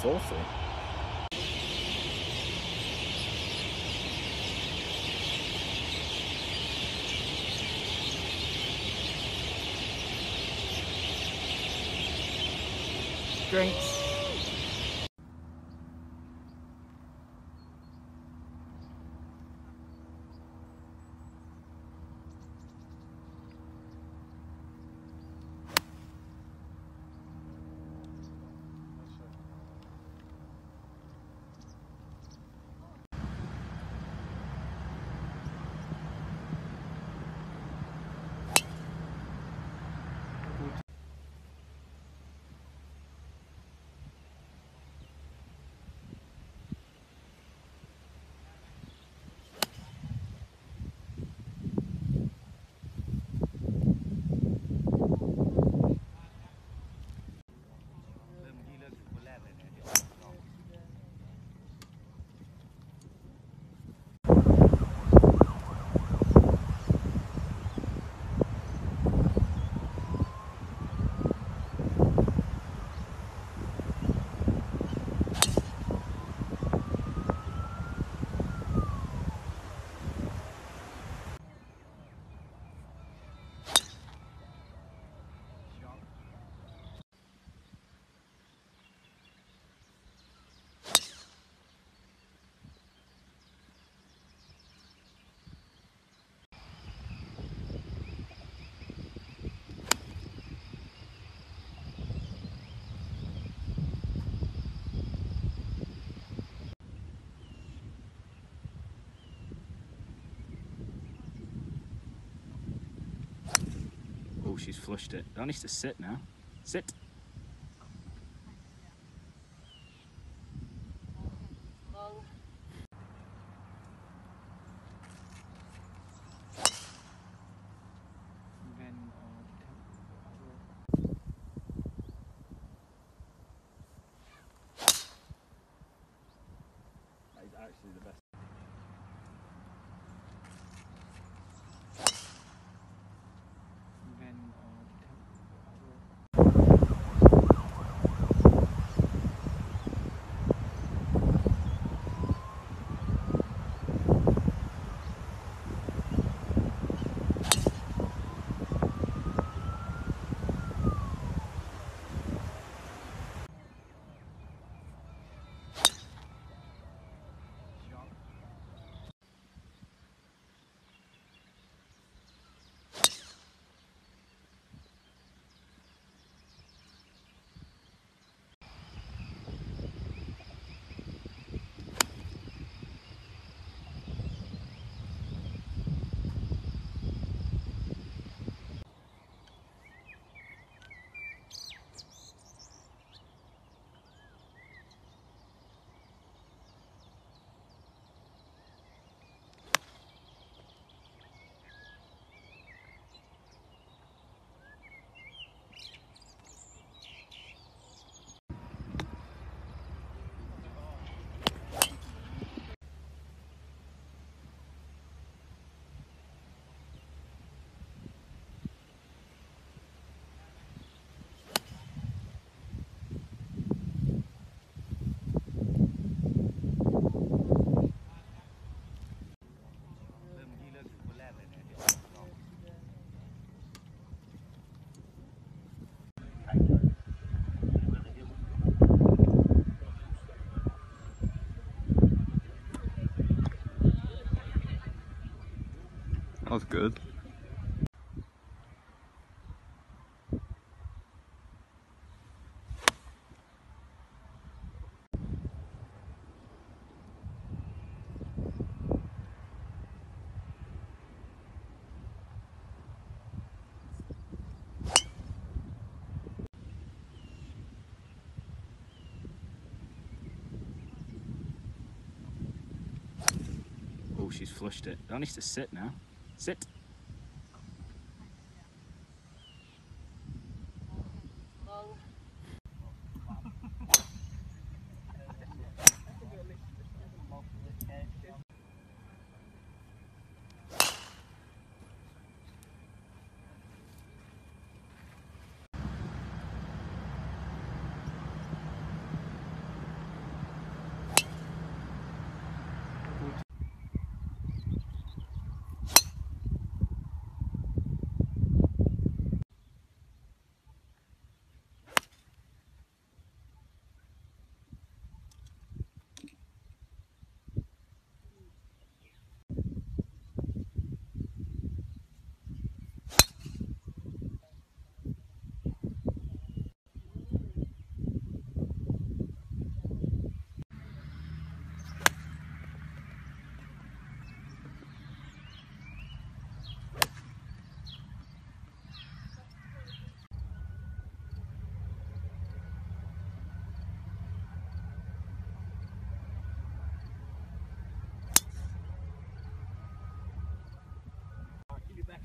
soulful. Drinks. She's flushed it. That needs to sit now. Sit. That is actually the best. That was good. Oh, she's flushed it. That needs to sit now. Sit.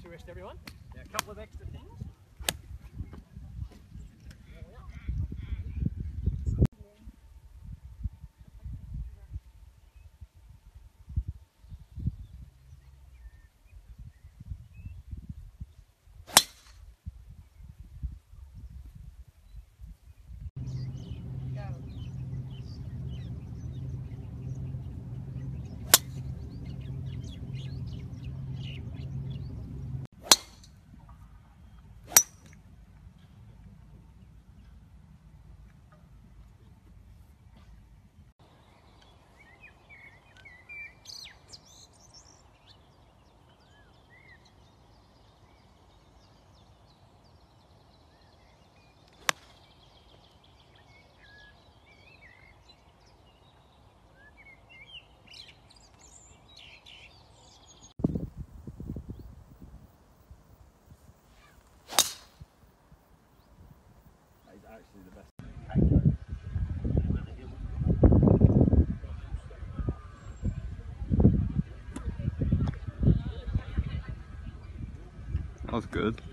to rest everyone. Now a couple of extra things. Actually the best. That was good.